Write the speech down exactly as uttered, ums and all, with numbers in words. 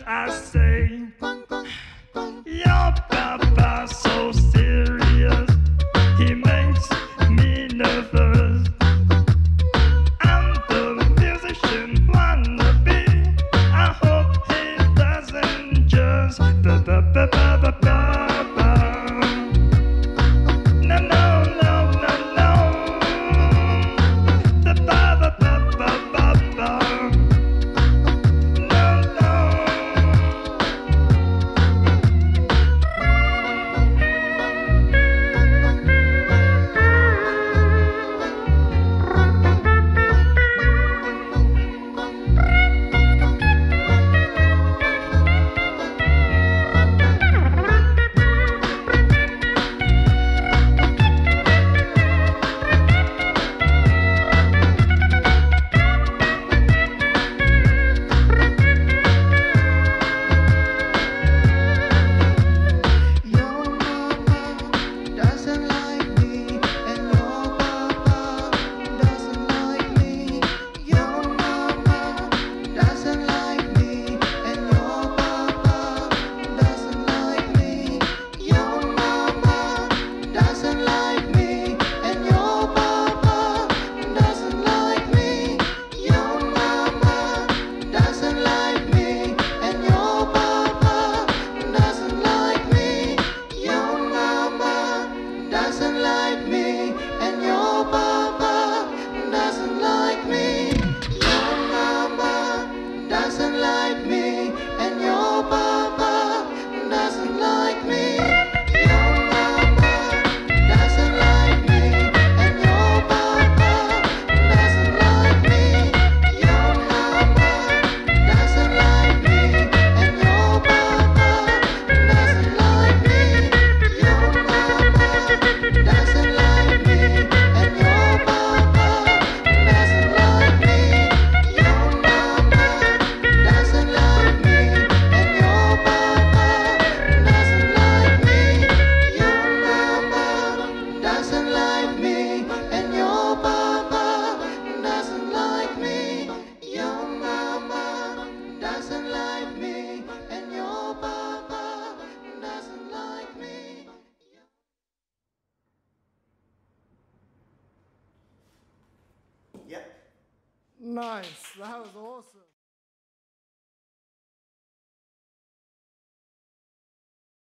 it, I say. Your papa's so serious, he makes me nervous. I'm the musician wanna be. I hope he doesn't just ba ba ba ba ba ba. Nice, that was awesome.